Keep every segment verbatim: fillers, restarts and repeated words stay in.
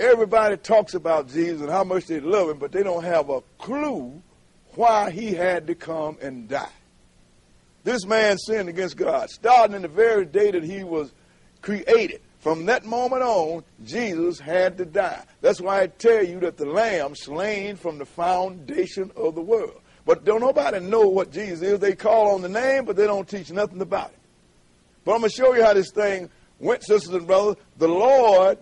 Everybody talks about Jesus and how much they love him, but they don't have a clue why he had to come and die. This man sinned against God, starting in the very day that he was created. From that moment on, Jesus had to die. That's why I tell you that the Lamb slain from the foundation of the world. But don't nobody know what Jesus is. They call on the name, but they don't teach nothing about it. But I'm going to show you how this thing went, sisters and brothers. The Lord,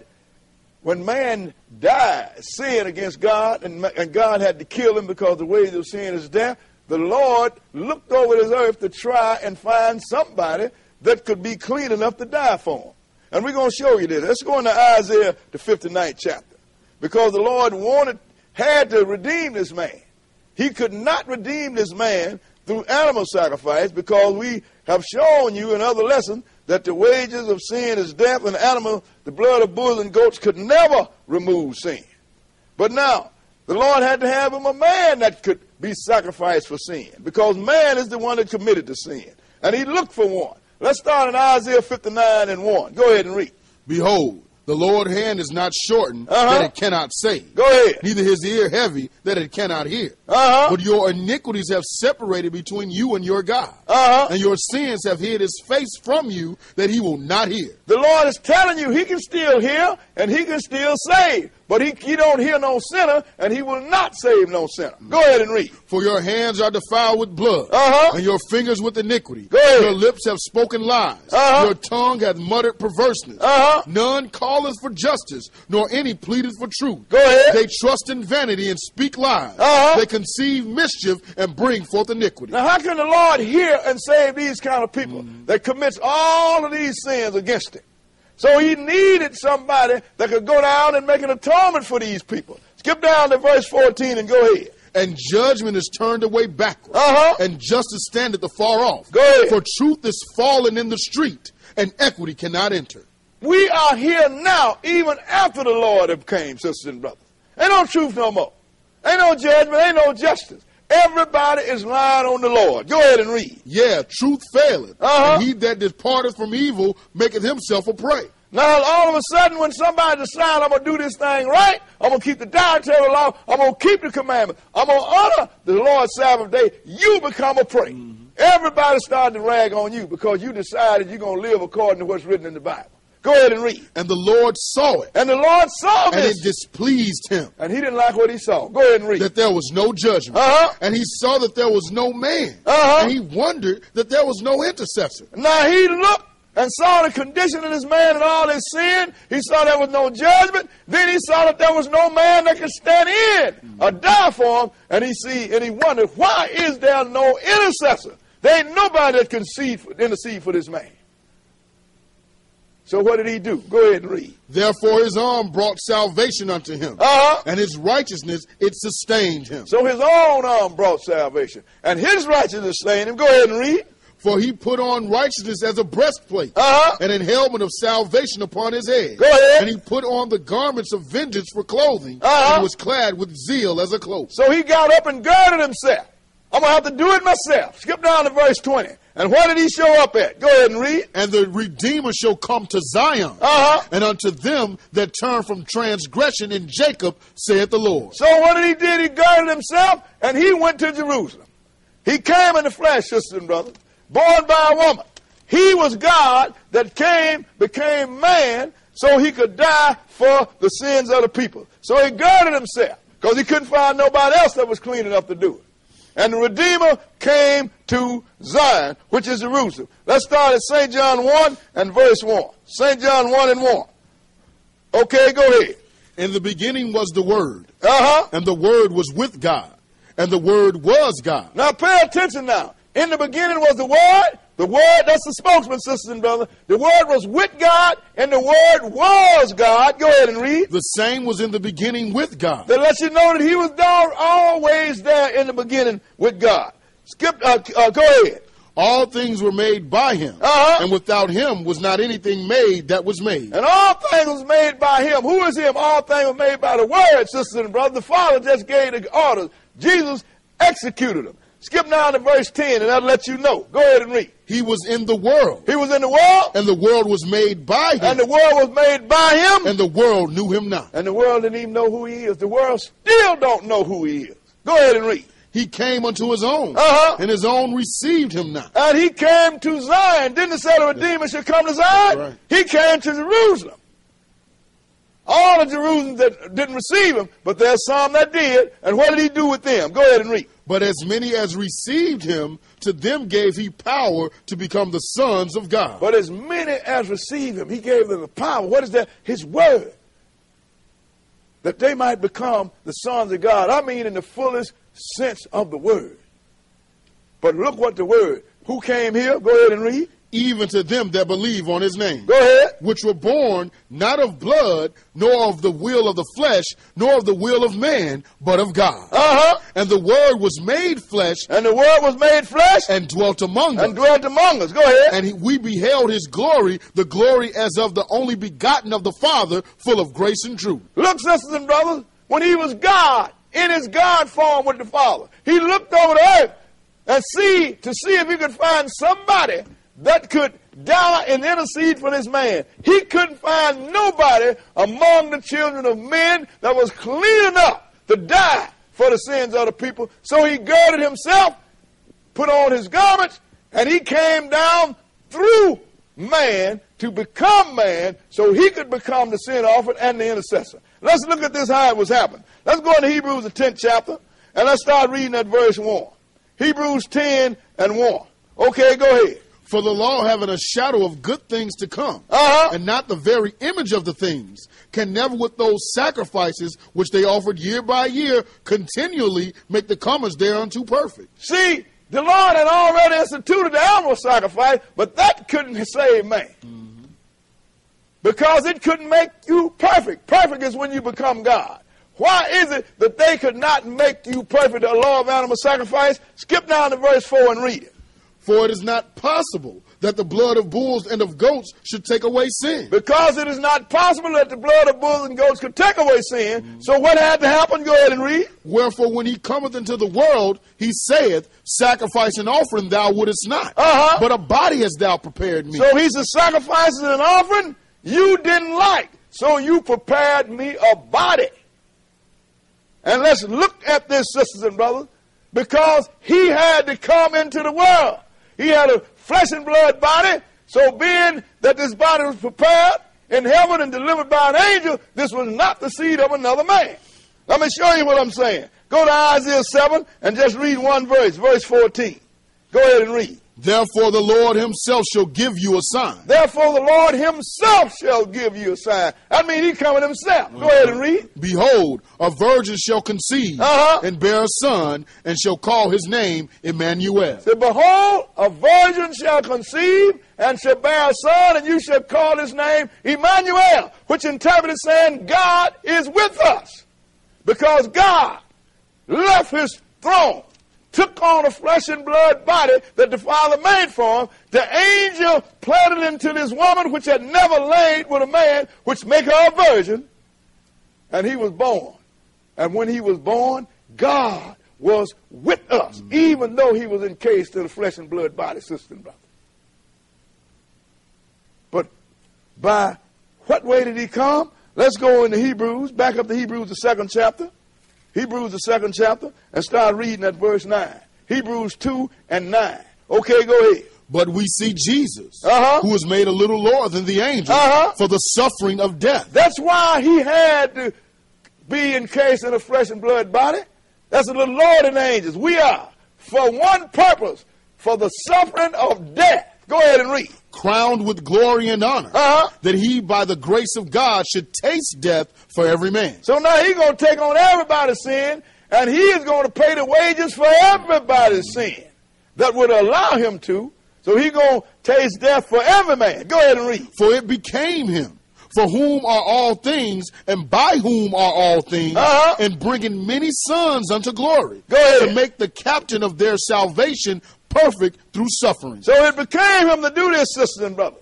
when man died, sinned against God, and, and God had to kill him because the wages of sin is death, the Lord looked over this earth to try and find somebody that could be clean enough to die for him. And we're going to show you this. Let's go into Isaiah, the fifty-ninth chapter. Because the Lord wanted, had to redeem this man. He could not redeem this man through animal sacrifice, because we have shown you in other lessons that the wages of sin is death, and animal, the blood of bulls and goats could never remove sin. But now, the Lord had to have him a man that could be sacrificed for sin, because man is the one that committed the sin. And he looked for one. Let's start in Isaiah fifty-nine and one. Go ahead and read. Behold, the Lord's hand is not shortened, uh-huh, that it cannot save. Go ahead. Neither his ear heavy that it cannot hear. Uh-huh. But your iniquities have separated between you and your God. Uh-huh. And your sins have hid his face from you that he will not hear. The Lord is telling you he can still hear and he can still save. But he, he don't hear no sinner, and he will not save no sinner. Go ahead and read. For your hands are defiled with blood, uh-huh, and your fingers with iniquity. Go ahead. Your lips have spoken lies. Uh-huh. Your tongue hath muttered perverseness. Uh-huh. None calleth for justice, nor any pleadeth for truth. Go ahead. They trust in vanity and speak lies. Uh-huh. They conceive mischief and bring forth iniquity. Now how can the Lord hear and save these kind of people, mm-hmm, that commits all of these sins against him? So he needed somebody that could go down and make an atonement for these people. Skip down to verse fourteen and go ahead. And judgment is turned away backward, uh-huh, and justice standeth afar off. Go ahead. For truth is fallen in the street, and equity cannot enter. We are here now, even after the Lord came, sisters and brothers. Ain't no truth no more. Ain't no judgment, ain't no justice. Everybody is lying on the Lord. Go ahead and read. Yeah, truth faileth. Uh-huh. And he that departeth from evil maketh himself a prey. Now, all of a sudden, when somebody decides, I'm going to do this thing right, I'm going to keep the dietary law, I'm going to keep the commandments, I'm going to honor the Lord's Sabbath day, you become a prey. Mm-hmm. Everybody started to rag on you because you decided you're going to live according to what's written in the Bible. Go ahead and read. And the Lord saw it. And the Lord saw this. And it displeased him. And he didn't like what he saw. Go ahead and read. That there was no judgment. Uh-huh. And he saw that there was no man. Uh-huh. And he wondered that there was no intercessor. Now he looked and saw the condition of this man and all his sin. He saw there was no judgment. Then he saw that there was no man that could stand in, mm-hmm, or die for him. And he see and he wondered, why is there no intercessor? There ain't nobody that can see, intercede for this man. So what did he do? Go ahead and read. Therefore his arm brought salvation unto him, uh-huh, and his righteousness, it sustained him. So his own arm brought salvation, and his righteousness sustained him. Go ahead and read. For he put on righteousness as a breastplate, uh-huh, and an helmet of salvation upon his head. Go ahead. And he put on the garments of vengeance for clothing, uh-huh, and was clad with zeal as a cloak. So he got up and girded himself. I'm going to have to do it myself. Skip down to verse twenty. And where did he show up at? Go ahead and read. And the Redeemer shall come to Zion, uh-huh, and unto them that turn from transgression in Jacob, saith the Lord. So what did he do? He girded himself, and he went to Jerusalem. He came in the flesh, sisters and brothers, born by a woman. He was God that came, became man, so he could die for the sins of the people. So he girded himself, because he couldn't find nobody else that was clean enough to do it. And the Redeemer came to Zion, which is Jerusalem. Let's start at Saint John one and verse one. Saint John one and one. Okay, go ahead. In the beginning was the Word, uh-huh, and the Word was with God, and the Word was God. Now pay attention now. In the beginning was the Word. The Word, that's the spokesman, sisters and brothers. The Word was with God, and the Word was God. Go ahead and read. The same was in the beginning with God. That lets you know that he was there, always there in the beginning with God. Skip, uh, uh, go ahead. All things were made by him, uh-huh, and without him was not anything made that was made. And all things was made by him. Who is him? All things were made by the Word, sisters and brothers. The Father just gave the orders. Jesus executed them. Skip down to verse ten, and I'll let you know. Go ahead and read. He was in the world. He was in the world. And the world was made by him. And the world was made by him. And the world knew him not. And the world didn't even know who he is. The world still don't know who he is. Go ahead and read. He came unto his own, uh-huh. and his own received him not. And he came to Zion. Didn't it say the Redeemer should come to Zion? Right. He came to Jerusalem. All of Jerusalem that didn't receive him, but there's some that did. And what did he do with them? Go ahead and read. But as many as received him, to them gave he power to become the sons of God. But as many as received him, he gave them the power. What is that? His word. That they might become the sons of God. I mean in the fullest sense of the word. But look what the word. Who came here? Go ahead and read. Even to them that believe on his name. Go ahead. Which were born not of blood, nor of the will of the flesh, nor of the will of man, but of God. Uh-huh. And the word was made flesh. And the word was made flesh. And dwelt among us. And dwelt among us. Go ahead. And he, we beheld his glory, the glory as of the only begotten of the Father, full of grace and truth. Look, sisters and brothers, when he was God, in his God form with the Father, he looked over the earth and see, to see if he could find somebody that could die and intercede for this man. He couldn't find nobody among the children of men that was clean enough to die for the sins of the people. So he girded himself, put on his garments, and he came down through man to become man so he could become the sin offering and the intercessor. Let's look at this, how it was happening. Let's go into Hebrews, the tenth chapter, and let's start reading at verse one. Hebrews ten and one. Okay, go ahead. For the law, having a shadow of good things to come, uh-huh. and not the very image of the things, can never with those sacrifices which they offered year by year continually make the comers thereunto perfect. See, the Lord had already instituted the animal sacrifice, but that couldn't save man. Mm-hmm. Because it couldn't make you perfect. Perfect is when you become God. Why is it that they could not make you perfect, the law of animal sacrifice? Skip down to verse four and read it. For it is not possible that the blood of bulls and of goats should take away sin. Because it is not possible that the blood of bulls and goats could take away sin. Mm-hmm. So what had to happen? Go ahead and read. Wherefore, when he cometh into the world, he saith, sacrifice and offering thou wouldest not. Uh-huh. But a body hast thou prepared me. So he said, sacrifices and offering you didn't like. So you prepared me a body. And let's look at this, sisters and brothers. Because he had to come into the world. He had a flesh and blood body, so being that this body was prepared in heaven and delivered by an angel, this was not the seed of another man. Let me show you what I'm saying. Go to Isaiah seven and just read one verse, verse fourteen. Go ahead and read. Therefore the Lord himself shall give you a sign. Therefore the Lord himself shall give you a sign. I mean, he coming himself. Go ahead and read. Behold, a virgin shall conceive uh-huh. and bear a son, and shall call his name Emmanuel. Say, behold, a virgin shall conceive and shall bear a son, and you shall call his name Emmanuel, which interpreted saying, God is with us. Because God left his throne, took on a flesh and blood body that the Father made for him. The angel planted into this woman which had never laid with a man, which make her a virgin. And he was born. And when he was born, God was with us, mm-hmm. even though he was encased in a flesh and blood body, sister and brother. But by what way did he come? Let's go into Hebrews, back up to Hebrews, the second chapter. Hebrews, the second chapter, and start reading at verse nine. Hebrews two and nine. Okay, go ahead. But we see Jesus, uh-huh. who was made a little lower than the angels, uh-huh. for the suffering of death. That's why he had to be encased in a flesh and blood body. That's a little lower than the angels. We are, for one purpose, for the suffering of death. Go ahead and read. Crowned with glory and honor, uh-huh. that he, by the grace of God, should taste death for every man. So now he's going to take on everybody's sin, and he is going to pay the wages for everybody's sin that would allow him to. So he's going to taste death for every man. Go ahead and read. For it became him, for whom are all things, and by whom are all things, uh-huh. and bringing many sons unto glory. Go ahead. To make the captain of their salvation perfect through suffering. So it became him to do this, sisters and brothers.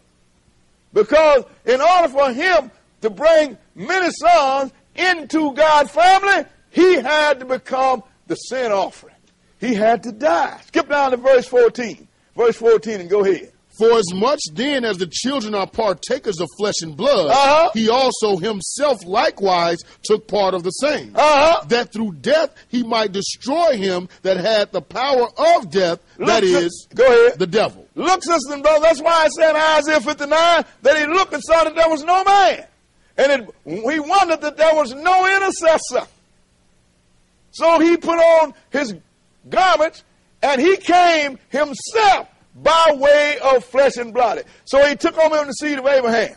Because in order for him to bring many sons into God's family, he had to become the sin offering. He had to die. Skip down to verse fourteen. Verse fourteen and go ahead. For as much then as the children are partakers of flesh and blood, uh-huh. he also himself likewise took part of the same, uh-huh. that through death he might destroy him that had the power of death, looks that is, us, go ahead. The devil. Look, sisters and brothers, that's why it said in Isaiah fifty-nine that he looked and saw that there was no man. And it, he wondered that there was no intercessor. So he put on his garments and he came himself by way of flesh and blood. So he took on him the seed of Abraham,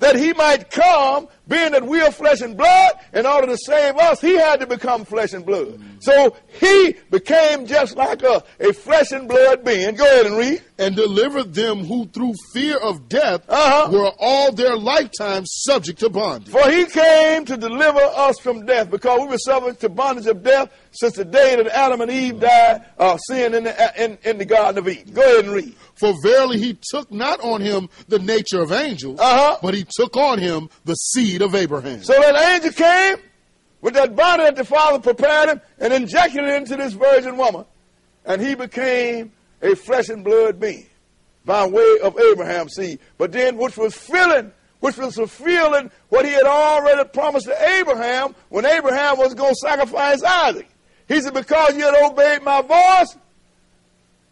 that he might come, being that we are flesh and blood, in order to save us, he had to become flesh and blood. Mm-hmm. So he became just like us, a flesh and blood being. Go ahead and read. And delivered them who through fear of death uh-huh. were all their lifetime subject to bondage. For he came to deliver us from death, because we were subject to bondage of death since the day that Adam and Eve died, uh, sin in the, in, in the Garden of Eden. Go ahead and read. For verily he took not on him the nature of angels, uh-huh. but he took on him the seed of Abraham. So that angel came with that body that the Father prepared him and injected it into this virgin woman, and he became a flesh and blood being by way of Abraham's seed. But then which was filling, which was fulfilling what he had already promised to Abraham when Abraham was going to sacrifice Isaac. He said, because you had obeyed my voice,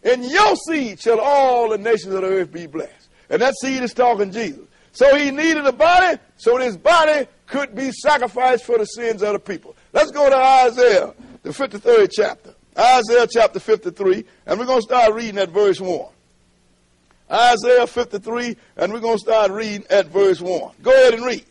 in your seed shall all the nations of the earth be blessed. And that seed is talking Jesus. So he needed a body, so this body could be sacrificed for the sins of the people. Let's go to Isaiah, the fifty-third chapter. Isaiah chapter fifty-three, and we're going to start reading at verse one. Isaiah fifty-three, and we're going to start reading at verse one. Go ahead and read.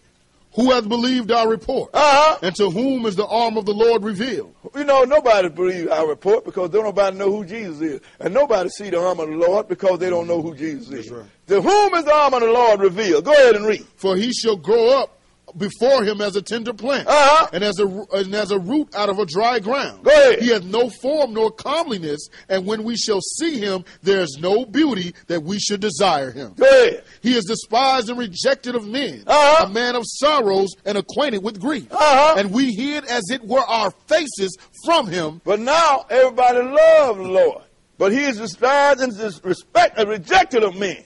Who hath believed our report? Uh-huh. And to whom is the arm of the Lord revealed? You know, nobody believes our report because they don't nobody know who Jesus is. And nobody see the arm of the Lord because they don't know who Jesus is. That's right. To whom is the arm of the Lord revealed? Go ahead and read. For he shall grow up before him as a tender plant, uh-huh. and as a and as a root out of a dry ground. Go ahead. He hath no form nor comeliness, and when we shall see him, there is no beauty that we should desire him. Go ahead. He is despised and rejected of men, uh-huh. a man of sorrows and acquainted with grief, uh-huh. and we hid as it were our faces from him. But now everybody loves the Lord, but he is despised and disrespected and rejected of men.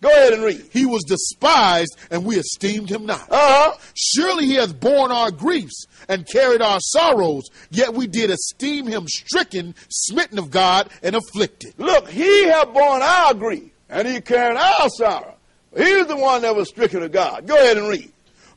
Go ahead and read. He was despised, and we esteemed him not. Uh-huh. Surely he hath borne our griefs and carried our sorrows, yet we did esteem him stricken, smitten of God, and afflicted. Look, he hath borne our grief, and he carried our sorrow. He was the one that was stricken of God. Go ahead and read.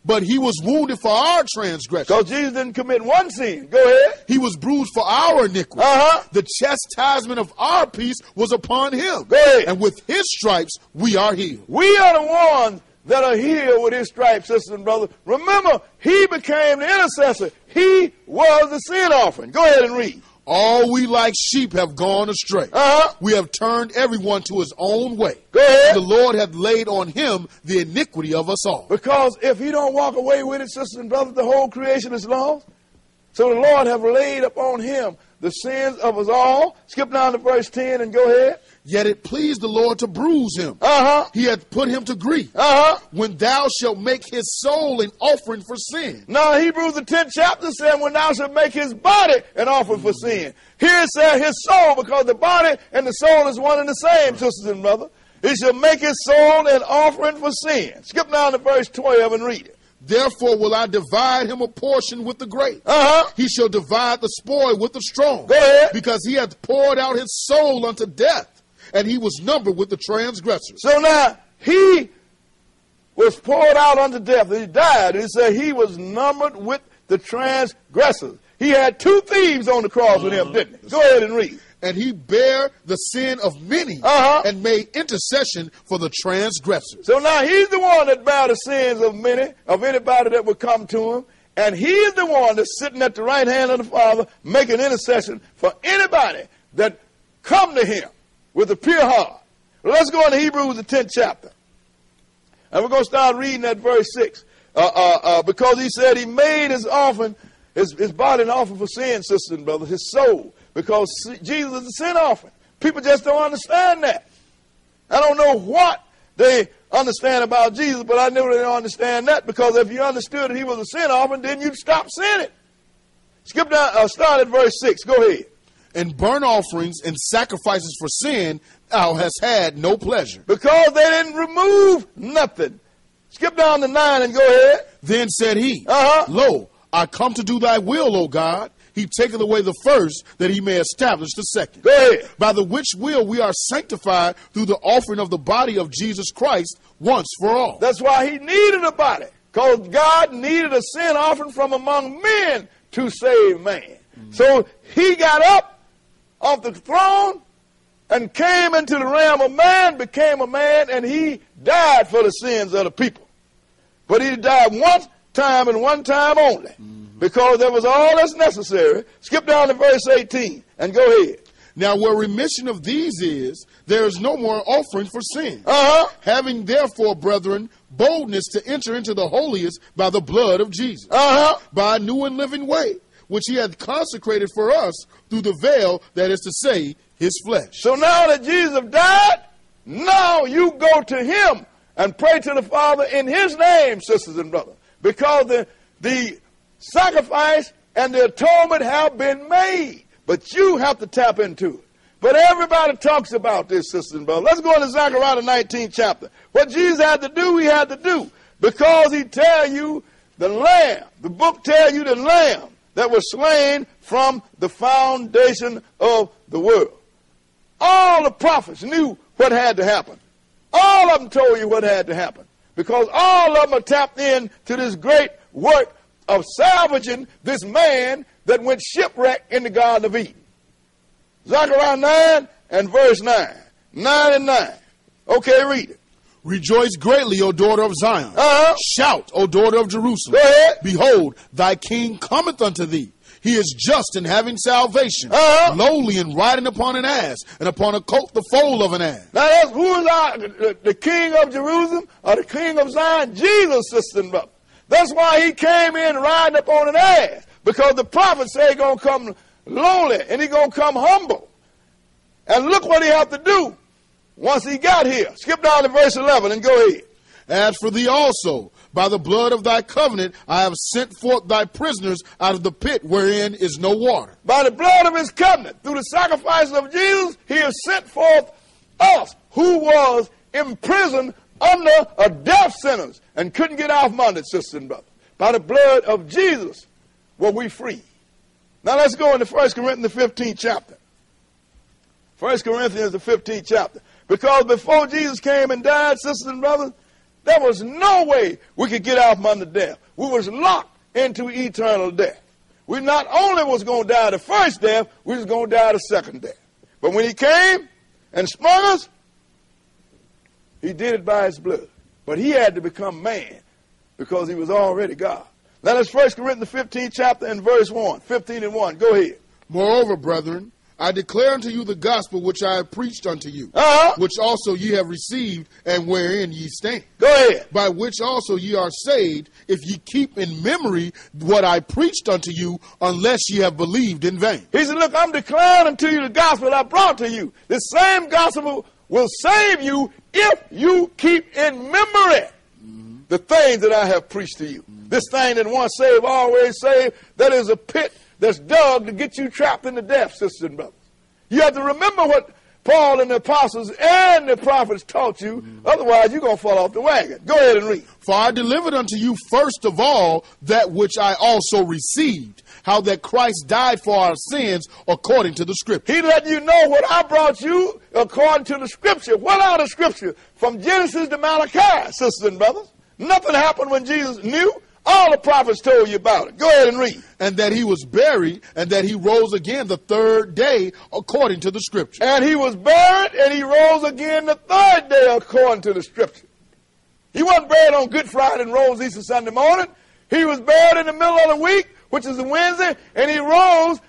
But he was wounded for our transgressions. Because Jesus didn't commit one sin. Go ahead. He was bruised for our iniquity. Uh-huh. The chastisement of our peace was upon him. Go ahead. And with his stripes we are healed. We are the ones that are healed with his stripes, sisters and brothers. Remember, he became the intercessor. He was the sin offering. Go ahead and read. All we like sheep have gone astray. Uh-huh. We have turned everyone to his own way. Go ahead. And the Lord hath laid on him the iniquity of us all. Because if he don't walk away with it, sisters and brothers, the whole creation is lost. So the Lord hath laid upon him the sins of us all. Skip down to verse ten and go ahead. Yet it pleased the Lord to bruise him. Uh-huh. He hath put him to grief. Uh-huh. When thou shalt make his soul an offering for sin. Now Hebrews the tenth chapter said, when thou shalt make his body an offering for sin. Here it said his soul, because the body and the soul is one and the same, sisters and brothers. He shall make his soul an offering for sin. Skip down to verse twelve and read it. Therefore will I divide him a portion with the great. Uh-huh. He shall divide the spoil with the strong. Go ahead. Because he hath poured out his soul unto death. And he was numbered with the transgressors. So now, he was poured out unto death. He died. He said he was numbered with the transgressors. He had two thieves on the cross with him, didn't he? Go ahead and read. And he bare the sin of many uh-huh. and made intercession for the transgressors. So now he's the one that bare the sins of many, of anybody that would come to him. And he is the one that's sitting at the right hand of the Father making intercession for anybody that come to him with a pure heart. Let's go into Hebrews, the tenth chapter. And we're going to start reading at verse six. Uh, uh, uh, because he said he made his offering, his, his body an offering for sin, sisters and brothers, his soul. Because Jesus is a sin offering. People just don't understand that. I don't know what they understand about Jesus, but I know they don't understand that. Because if you understood that he was a sin offering, then you'd stop sinning. Skip down, uh, start at verse six. Go ahead. and burnt offerings and sacrifices for sin thou hast had no pleasure. Because they didn't remove nothing. Skip down to nine and go ahead. Then said he, uh-huh. Lo, I come to do thy will, O God. He taketh away the first, that he may establish the second. Go ahead. By the which will we are sanctified through the offering of the body of Jesus Christ once for all. That's why he needed a body. Because God needed a sin offering from among men to save man. Mm-hmm. So he got up off the throne and came into the realm of man, became a man, and he died for the sins of the people. But he died one time and one time only. Mm-hmm. Because there was all that's necessary. Skip down to verse eighteen and go ahead. Now where remission of these is, there is no more offering for sin. Uh-huh. Having therefore, brethren, boldness to enter into the holiest by the blood of Jesus. Uh-huh. By a new and living way, which he hath consecrated for us through the veil, that is to say, his flesh. So now that Jesus died, now you go to him and pray to the Father in his name, sisters and brothers. Because the... the sacrifice and the atonement have been made, but you have to tap into it. But everybody talks about this, sisters and brothers. Let's go to Zechariah the nineteenth chapter. What Jesus had to do, he had to do, because he tell you the lamb. The book tell you the lamb that was slain from the foundation of the world. All the prophets knew what had to happen. All of them told you what had to happen, because all of them are tapped in to this great work of salvaging this man that went shipwrecked in the Garden of Eden. Zechariah nine and verse nine. nine and nine. Okay, read it. Rejoice greatly, O daughter of Zion. Uh-huh. Shout, O daughter of Jerusalem. Go ahead. Behold, thy king cometh unto thee. He is just and having salvation, uh-huh. lowly and riding upon an ass, and upon a colt the foal of an ass. Now, that's, who is our, the, the king of Jerusalem or the king of Zion? Jesus, sister and brother. That's why he came in riding up on an ass, because the prophet said he's going to come lowly and he's going to come humble. And look what he had to do once he got here. Skip down to verse eleven and go ahead. As for thee also, by the blood of thy covenant, I have sent forth thy prisoners out of the pit wherein is no water. By the blood of his covenant, through the sacrifice of Jesus, he has sent forth us who was imprisoned under a death sentence and couldn't get off Monday, sister and brother. By the blood of Jesus were we free. Now let's go into First Corinthians the fifteenth chapter. First Corinthians the fifteenth chapter. Because before Jesus came and died, sisters and brothers, there was no way we could get off Monday death. We was locked into eternal death. We not only was going to die the first death, we was going to die the second death. But when he came and sprung us, he did it by his blood. But he had to become man because he was already God. Now that's First Corinthians fifteen chapter and verse one. fifteen and one. Go ahead. Moreover, brethren, I declare unto you the gospel which I have preached unto you, uh-huh. which also ye have received, and wherein ye stand. Go ahead. By which also ye are saved, if ye keep in memory what I preached unto you, unless ye have believed in vain. He said, look, I'm declaring unto you the gospel I brought to you. The same gospel will save you if you keep in memory mm-hmm. the things that I have preached to you. Mm-hmm. This thing that once saved, always saved, that is a pit that's dug to get you trapped into death, sisters and brothers. You have to remember what Paul and the apostles and the prophets taught you. Mm-hmm. Otherwise, you're going to fall off the wagon. Go ahead and read. For I delivered unto you first of all that which I also received, how that Christ died for our sins according to the Scripture. He let you know what I brought you according to the Scripture. What are the Scriptures? From Genesis to Malachi, sisters and brothers. Nothing happened when Jesus knew. All the prophets told you about it. Go ahead and read. And that he was buried, and that he rose again the third day, according to the Scripture. And he was buried, and he rose again the third day, according to the Scripture. He wasn't buried on Good Friday and rose Easter Sunday morning. He was buried in the middle of the week, which is the Wednesday, and he rose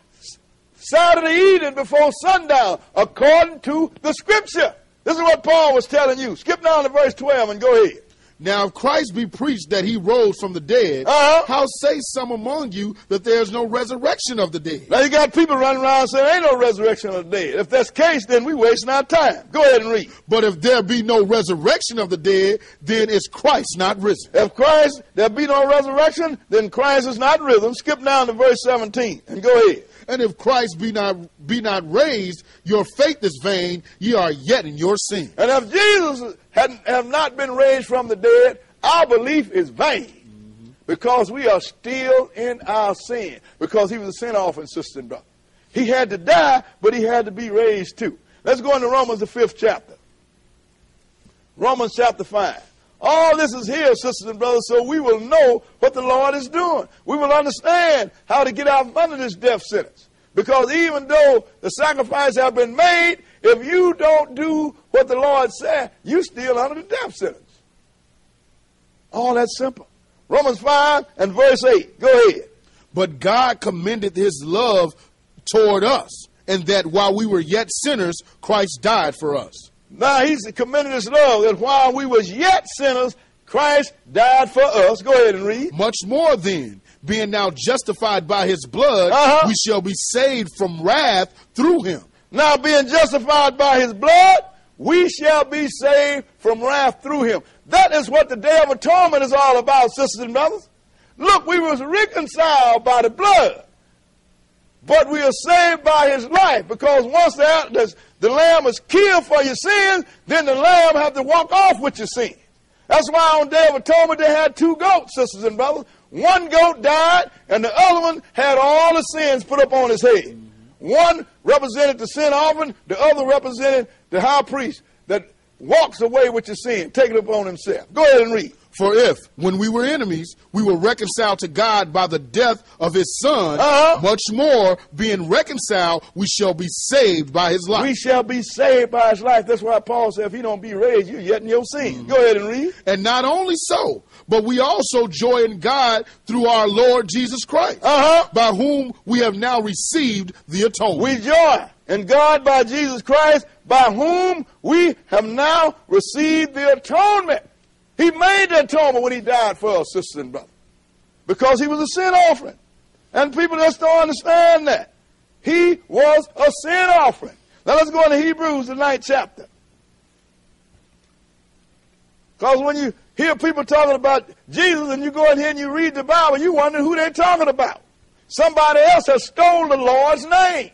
Saturday evening before sundown, according to the Scripture. This is what Paul was telling you. Skip down to verse twelve and go ahead. Now, if Christ be preached that he rose from the dead, uh-huh. how say some among you that there's no resurrection of the dead? Now, you got people running around saying there ain't no resurrection of the dead. If that's the case, then we're wasting our time. Go ahead and read. But if there be no resurrection of the dead, then is Christ not risen? If Christ, there be no resurrection, then Christ is not risen. Skip down to verse seventeen and go ahead. And if Christ be not be not raised, your faith is vain, ye are yet in your sin. And if Jesus had have not been raised from the dead, our belief is vain, mm-hmm. because we are still in our sin, because he was a sin offering, sister and brother. He had to die, but he had to be raised too. Let's go into Romans, the fifth chapter. Romans chapter five. All this is here, sisters and brothers, so we will know what the Lord is doing. We will understand how to get out from under this death sentence. Because even though the sacrifice has been made, if you don't do what the Lord said, you're still under the death sentence. All that simple. Romans five and verse eight. Go ahead. But God commended his love toward us, and that while we were yet sinners, Christ died for us. Now, he's commended his love that while we was yet sinners, Christ died for us. Go ahead and read. Much more then, being now justified by his blood, uh-huh. we shall be saved from wrath through him. Now, being justified by his blood, we shall be saved from wrath through him. That is what the Day of Atonement is all about, sisters and brothers. Look, we was reconciled by the blood, but we are saved by his life, because once the, the lamb is killed for your sins, then the lamb have to walk off with your sins. That's why on Day of Atonement they had two goats, sisters and brothers. One goat died, and the other one had all the sins put up on his head. One represented the sin offering, the other represented the high priest that walks away with your sin, take it upon himself. Go ahead and read. For if, when we were enemies, we were reconciled to God by the death of his son, uh-huh. much more, being reconciled, we shall be saved by his life. We shall be saved by his life. That's why Paul said, if he don't be raised, you're yet in your sin. Mm-hmm. Go ahead and read. And not only so, but we also joy in God through our Lord Jesus Christ, uh-huh. by whom we have now received the atonement. We joy in God by Jesus Christ, by whom we have now received the atonement. He made the atonement when he died for us, sisters and brothers, because he was a sin offering. And people just don't understand that. He was a sin offering. Now let's go into Hebrews, the ninth chapter. Because when you hear people talking about Jesus and you go in here and you read the Bible, you wonder who they're talking about. Somebody else has stolen the Lord's name.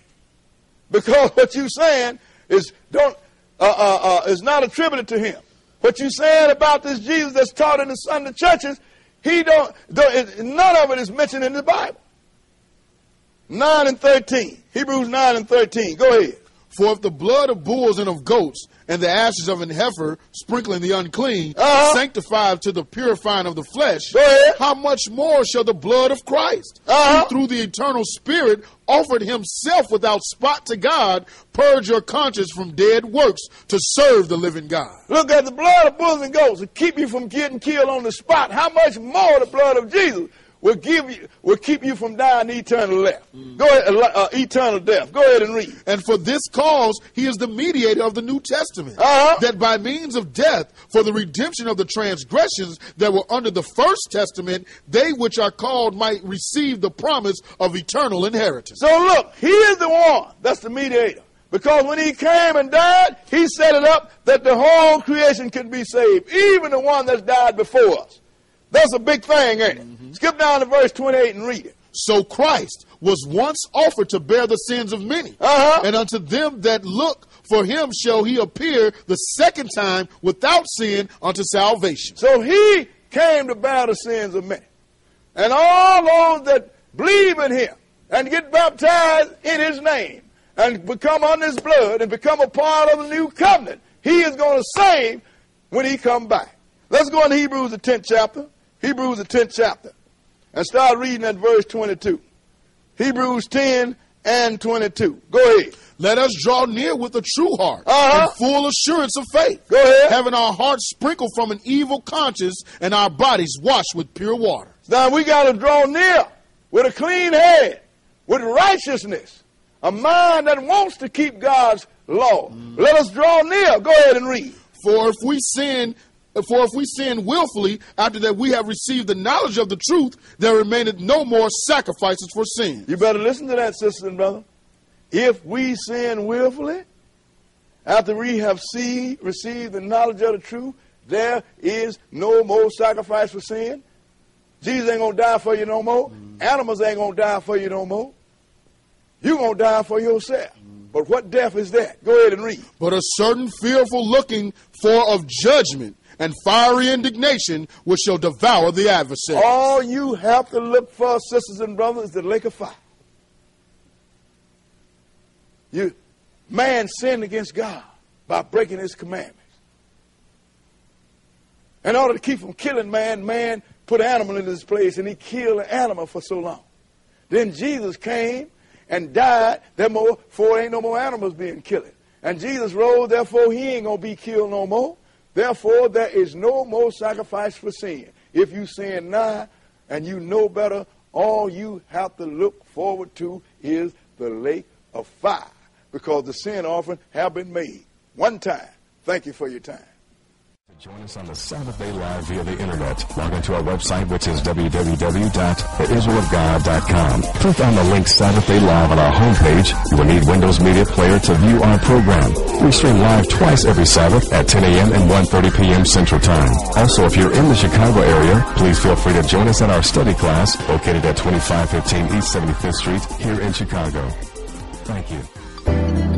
Because what you're saying is, don't, uh, uh, uh, is not attributed to him. What you said about this Jesus that's taught in the Sunday churches, he don't, don't none of it is mentioned in the Bible. Nine and thirteen, Hebrews nine and thirteen. Go ahead. For if the blood of bulls and of goats and the ashes of an heifer sprinkling the unclean uh-huh. sanctified to the purifying of the flesh, go ahead. How much more shall the blood of Christ, uh-huh. who through the eternal Spirit offered himself without spot to God, purge your conscience from dead works to serve the living God? Look at the blood of bulls and goats to keep you from getting killed on the spot. How much more the blood of Jesus will give you, will keep you from dying eternal death. Mm. Go ahead, uh, eternal death. Go ahead and read. And for this cause, he is the mediator of the New Testament, uh-huh. that by means of death, for the redemption of the transgressions that were under the first testament, they which are called might receive the promise of eternal inheritance. So look, he is the one that's the mediator. Because when he came and died, he set it up that the whole creation could be saved, even the one that's died before us. That's a big thing, ain't it? Mm-hmm. Skip down to verse twenty-eight and read it. So Christ was once offered to bear the sins of many, uh-huh. and unto them that look for him shall he appear the second time without sin unto salvation. So he came to bear the sins of many. And all those that believe in him and get baptized in his name and become under his blood and become a part of the new covenant, he is going to save when he come back. Let's go into Hebrews, the tenth chapter. Hebrews, the tenth chapter, and start reading at verse twenty-two. Hebrews ten and twenty-two. Go ahead. Let us draw near with a true heart uh-huh. and full assurance of faith. Go ahead. Having our hearts sprinkled from an evil conscience and our bodies washed with pure water. Now we got to draw near with a clean head, with righteousness, a mind that wants to keep God's law. Mm. Let us draw near. Go ahead and read. For if we sin For if we sin willfully after that we have received the knowledge of the truth, there remaineth no more sacrifices for sin. You better listen to that, sister and brother. If we sin willfully after we have see, received the knowledge of the truth, there is no more sacrifice for sin. Jesus ain't going to die for you no more. Mm. Animals ain't going to die for you no more. You're going to die for yourself. Mm. But what death is that? Go ahead and read. But a certain fearful looking for of judgment and fiery indignation which shall devour the adversary. All you have to look for, sisters and brothers, is the lake of fire. You, man sinned against God by breaking his commandments. In order to keep from killing man, man put an animal in his place, and he killed an animal for so long. Then Jesus came and died, therefore ain't no more animals being killed. And Jesus rose, therefore he ain't going to be killed no more. Therefore there is no more sacrifice for sin. If you sin now and you know better, all you have to look forward to is the lake of fire, because the sin offering have been made one time. Thank you for your time. Join us on the Sabbath Day Live via the internet. Log into our website, which is w w w dot the israel of god dot com. Click on the link Sabbath Day Live on our homepage. You will need Windows Media Player to view our program. We stream live twice every Sabbath at ten a m and one thirty p m Central Time. Also, if you're in the Chicago area, please feel free to join us at our study class located at twenty-five fifteen East seventy-fifth Street here in Chicago. Thank you.